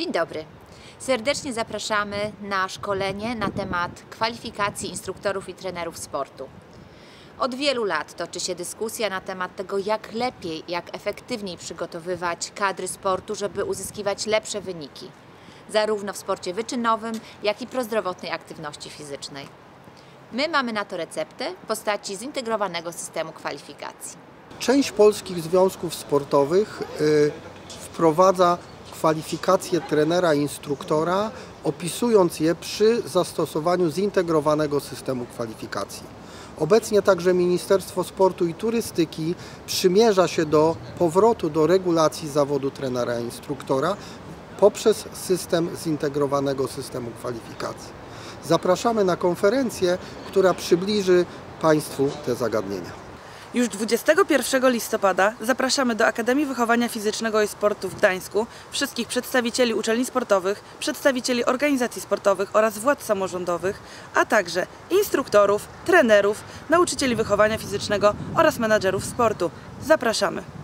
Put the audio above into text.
Dzień dobry. Serdecznie zapraszamy na szkolenie na temat kwalifikacji instruktorów i trenerów sportu. Od wielu lat toczy się dyskusja na temat tego, jak lepiej, jak efektywniej przygotowywać kadry sportu, żeby uzyskiwać lepsze wyniki, zarówno w sporcie wyczynowym, jak i prozdrowotnej aktywności fizycznej. My mamy na to receptę w postaci zintegrowanego systemu kwalifikacji. Część polskich związków sportowych wprowadza kwalifikacje trenera i instruktora, opisując je przy zastosowaniu zintegrowanego systemu kwalifikacji. Obecnie także Ministerstwo Sportu i Turystyki przymierza się do powrotu do regulacji zawodu trenera i instruktora poprzez system zintegrowanego systemu kwalifikacji. Zapraszamy na konferencję, która przybliży Państwu te zagadnienia. Już 21 listopada zapraszamy do Akademii Wychowania Fizycznego i Sportu w Gdańsku wszystkich przedstawicieli uczelni sportowych, przedstawicieli organizacji sportowych oraz władz samorządowych, a także instruktorów, trenerów, nauczycieli wychowania fizycznego oraz menadżerów sportu. Zapraszamy!